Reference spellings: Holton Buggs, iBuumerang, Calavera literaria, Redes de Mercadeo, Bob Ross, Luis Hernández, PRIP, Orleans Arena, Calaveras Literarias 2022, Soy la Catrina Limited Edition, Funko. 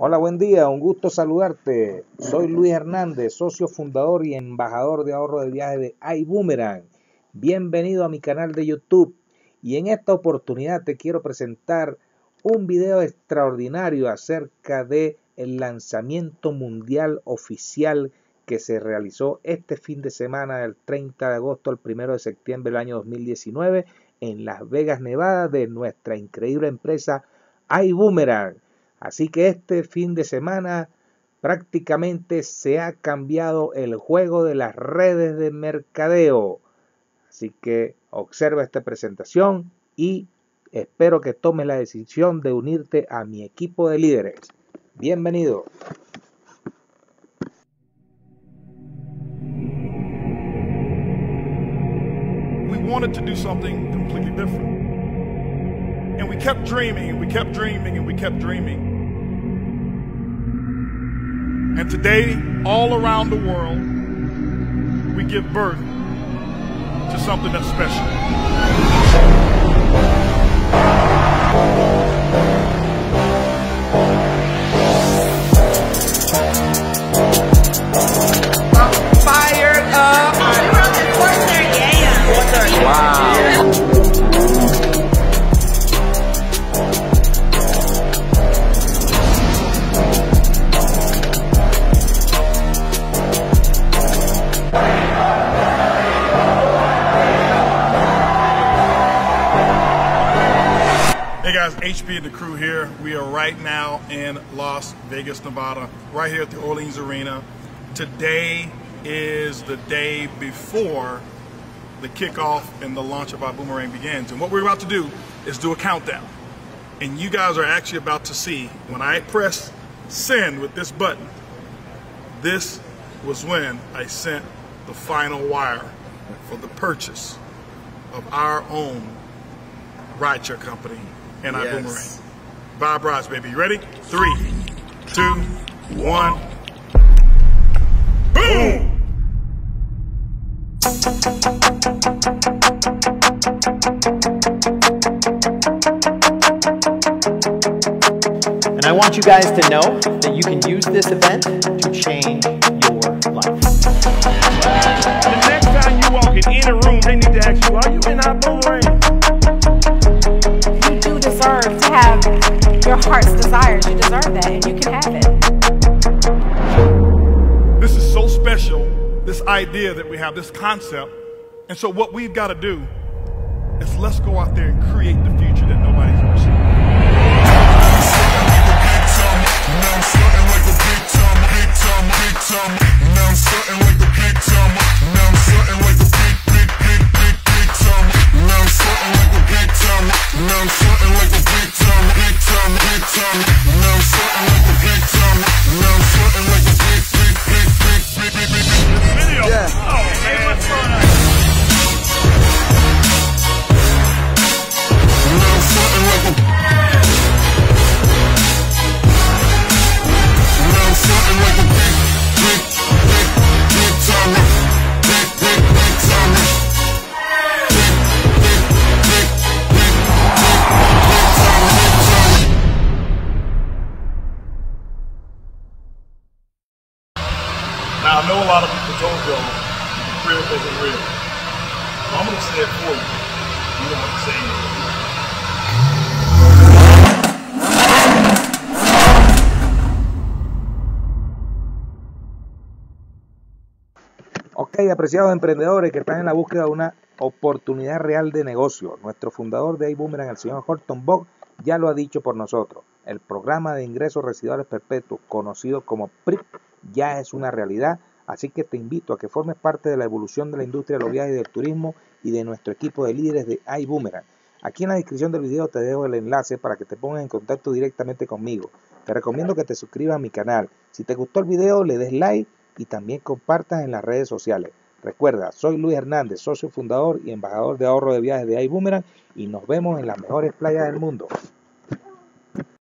Hola, buen día, un gusto saludarte. Soy Luis Hernández, socio fundador y embajador de ahorro de viaje de iBuumerang. Bienvenido a mi canal de YouTube. Y en esta oportunidad te quiero presentar un video extraordinario acerca de el lanzamiento mundial oficial que se realizó este fin de semana del 30 de agosto al 1 de septiembre del año 2019 en Las Vegas, Nevada, de nuestra increíble empresa iBuumerang. Así que este fin de semana prácticamente se ha cambiado el juego de las redes de mercadeo. Así que observa esta presentación y espero que tomes la decisión de unirte a mi equipo de líderes. Bienvenido. We wanted to do something completely different. And we kept dreaming, and we kept dreaming, and we kept dreaming. And today, all around the world, we give birth to something that's special. I'm fired up. Wow. HP and the crew here. We are right now in Las Vegas, Nevada, right here at the Orleans Arena. Today is the day before the kickoff and the launch of iBuumerang begins. And what we're about to do is do a countdown. And you guys are actually about to see, when I press send with this button, this was when I sent the final wire for the purchase of our own rideshare company. And yes. iBuumerang. Bob Ross, baby. You ready? 3, 2, 1. Boom! And I want you guys to know that you can use this event to change your life. The next time you walk in a room, they need to ask you, are you in iBuumerang? Deserve to have your heart's desires. You deserve that, and you can have it. This is so special, this idea that we have, this concept. And so what we've got to do is let's go out there and create the future that nobody's ever seen. Now, I know a lot of people told y'all the PRIP isn't real. But I'm going to say it for you. You don't have to say anything. Ok, apreciados emprendedores que están en la búsqueda de una oportunidad real de negocio. Nuestro fundador de iBuumerang, el señor Holton Buggs, ya lo ha dicho por nosotros. El programa de ingresos residuales perpetuos, conocido como PRIP, ya es una realidad, así que te invito a que formes parte de la evolución de la industria de los viajes y del turismo y de nuestro equipo de líderes de iBuumerang. Aquí en la descripción del video te dejo el enlace para que te pongas en contacto directamente conmigo. Te recomiendo que te suscribas a mi canal. Si te gustó el video, le des like y también compartas en las redes sociales. Recuerda, soy Luis Hernández, socio fundador y embajador de ahorro de viajes de iBuumerang, y nos vemos en las mejores playas del mundo.